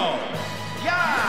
uno. ¡Ya!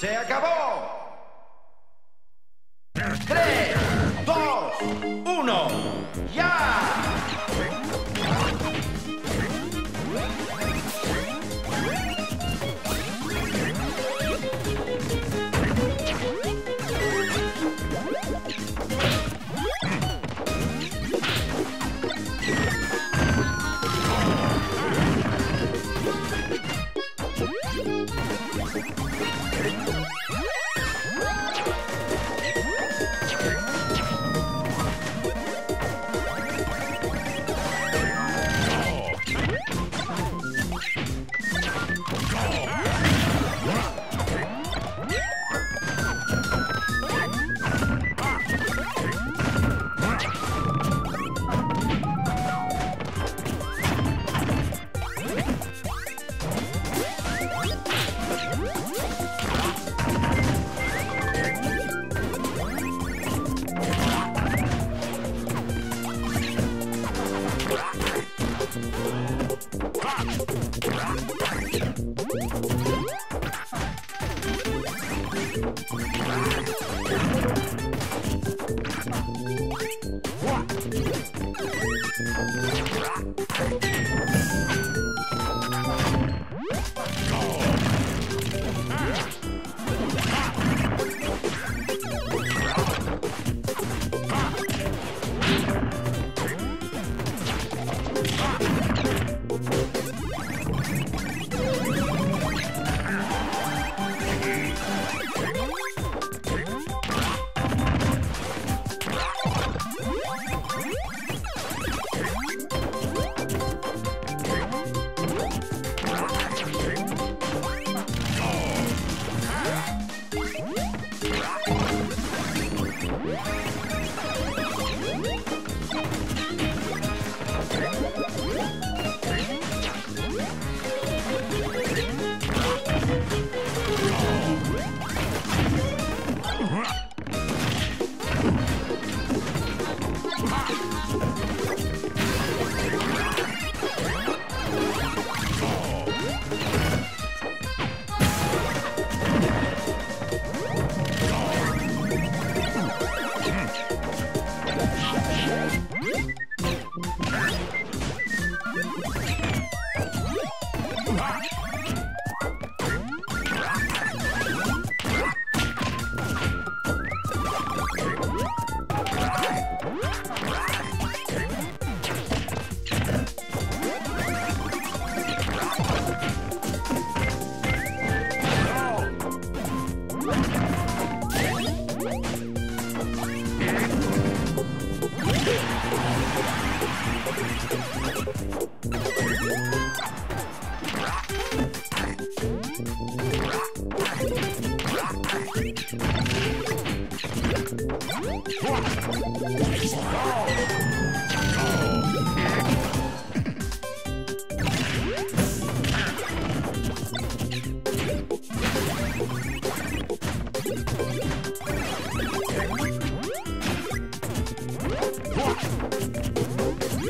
¡Se acabó! 3, 2, 1, ¡ya!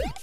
What?